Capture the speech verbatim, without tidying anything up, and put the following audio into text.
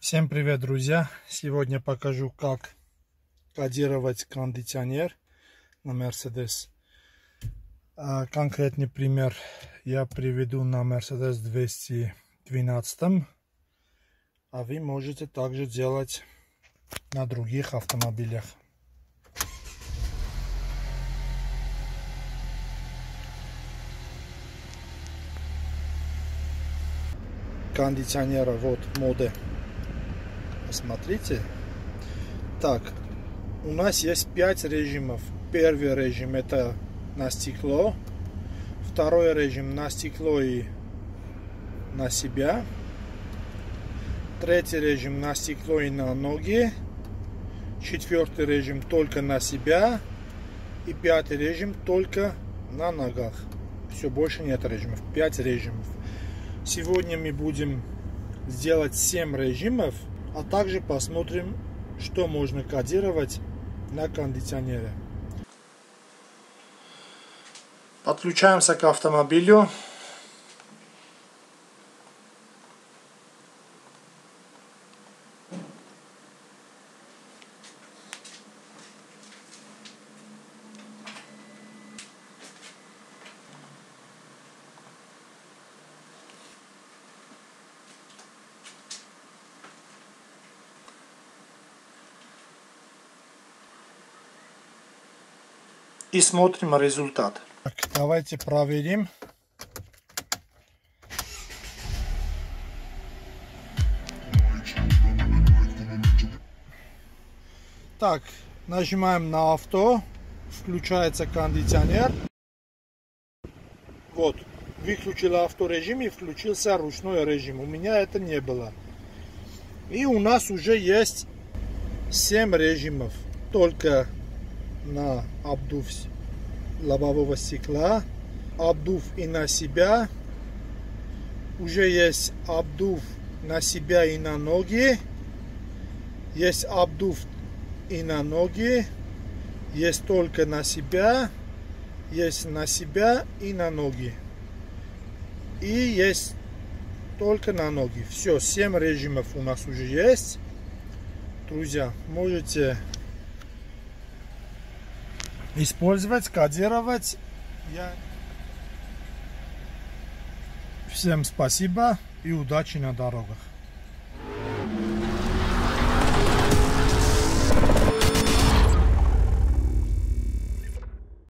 Всем привет, друзья! Сегодня покажу, как кодировать кондиционер на Mercedes. Конкретный пример я приведу на Mercedes двести двенадцать, а вы можете также делать на других автомобилях. Кондиционера вот моды. Смотрите, так у нас есть пять режимов. Первый режим — это на стекло, второй режим — на стекло и на себя, третий режим — на стекло и на ноги, четвертый режим — только на себя, и пятый режим — только на ногах. Все, больше нет режимов, пять режимов. Сегодня мы будем делать семь режимов, а также посмотрим, что можно кодировать на кондиционере. Подключаемся к автомобилю. И смотрим результат. Так, давайте проверим. Так, нажимаем на авто, включается кондиционер. Вот, выключила авторежим и включился ручной режим. У меня это не было. И у нас уже есть семь режимов. Только на обдув лобового стекла, обдув и на себя, уже есть обдув на себя и на ноги, есть обдув и на ноги, есть только на себя, есть на себя и на ноги, и есть только на ноги. Все, семь режимов у нас уже есть. Друзья, можете использовать, кодировать. Я... Всем спасибо и удачи на дорогах.